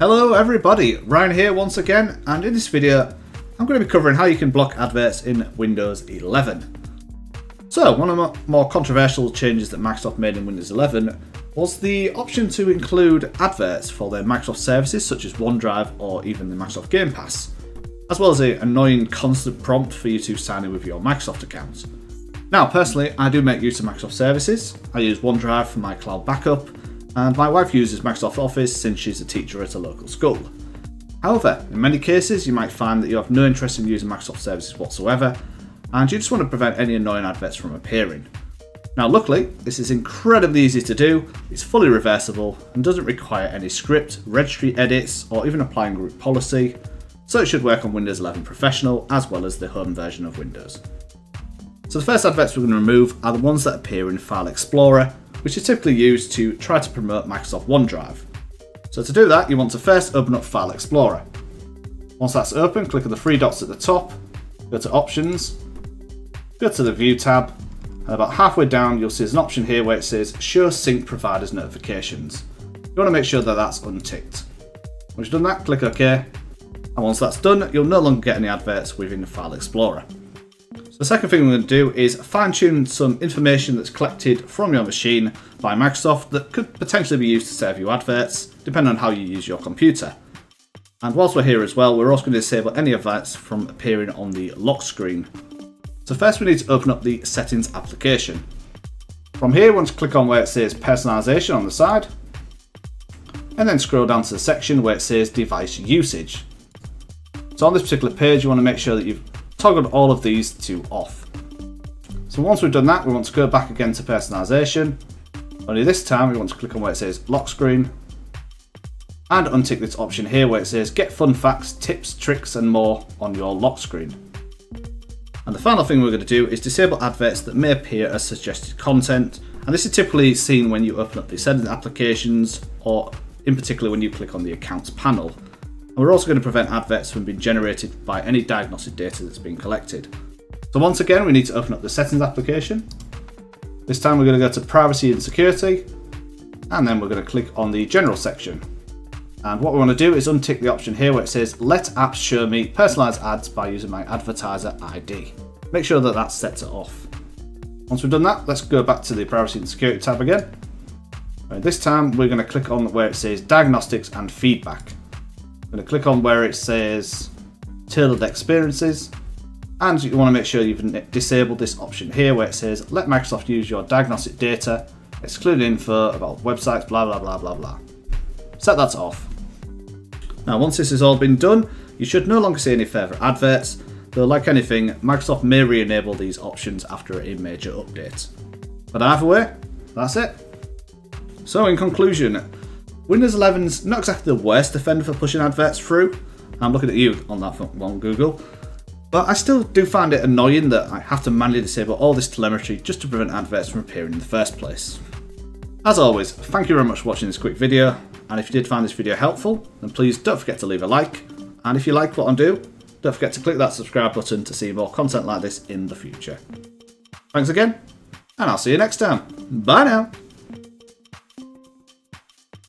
Hello everybody, Ryan here once again, and in this video I'm going to be covering how you can block adverts in Windows 11. So one of the more controversial changes that Microsoft made in Windows 11 was the option to include adverts for their Microsoft services such as OneDrive or even the Microsoft Game Pass, as well as an annoying constant prompt for you to sign in with your Microsoft account. Now personally, I do make use of Microsoft services. I use OneDrive for my cloud backup, and my wife uses Microsoft Office since she's a teacher at a local school. However, in many cases you might find that you have no interest in using Microsoft services whatsoever, and you just want to prevent any annoying adverts from appearing. Now luckily, this is incredibly easy to do, it's fully reversible and doesn't require any script, registry edits or even applying group policy, so it should work on Windows 11 Professional as well as the home version of Windows. So the first adverts we're going to remove are the ones that appear in File Explorer, which is typically used to try to promote Microsoft OneDrive. So to do that, you want to first open up File Explorer. Once that's open, click on the three dots at the top, go to Options, go to the View tab, and about halfway down you'll see there's an option here where it says Show Sync Providers Notifications. You want to make sure that that's unticked. Once you've done that, click OK, and once that's done, you'll no longer get any adverts within the File Explorer. The second thing we're going to do is fine-tune some information that's collected from your machine by Microsoft that could potentially be used to serve you adverts, depending on how you use your computer. And whilst we're here as well, we're also going to disable any adverts from appearing on the lock screen. So first we need to open up the Settings application. From here, once you click on where it says Personalization on the side, and then scroll down to the section where it says Device Usage. So on this particular page, you want to make sure that you've toggled all of these to off. So once we've done that, we want to go back again to Personalization, only this time we want to click on where it says Lock Screen and untick this option here where it says Get Fun Facts, Tips, Tricks and More on your lock screen. And the final thing we're going to do is disable adverts that may appear as suggested content, and this is typically seen when you open up the Settings applications or in particular when you click on the Accounts panel. We're also going to prevent adverts from being generated by any diagnostic data that's been collected. So once again, we need to open up the Settings application. This time we're going to go to Privacy and Security, and then we're going to click on the General section. And what we want to do is untick the option here where it says, Let apps show me personalized ads by using my advertiser ID. Make sure that that's set to off. Once we've done that, let's go back to the Privacy and Security tab again. And this time we're going to click on where it says Diagnostics and Feedback. I'm going to click on where it says Tailored Experiences, and you want to make sure you've disabled this option here where it says Let Microsoft use your diagnostic data, exclude info about websites, blah blah blah blah blah. Set that off. Now once this has all been done, you should no longer see any further adverts, though like anything, Microsoft may re-enable these options after a major update. But either way, that's it. So in conclusion, Windows 11's not exactly the worst offender for pushing adverts through. I'm looking at you on that one, Google. But I still do find it annoying that I have to manually disable all this telemetry just to prevent adverts from appearing in the first place. As always, thank you very much for watching this quick video, and if you did find this video helpful, then please don't forget to leave a like, and if you like what I do, don't forget to click that subscribe button to see more content like this in the future. Thanks again, and I'll see you next time. Bye now!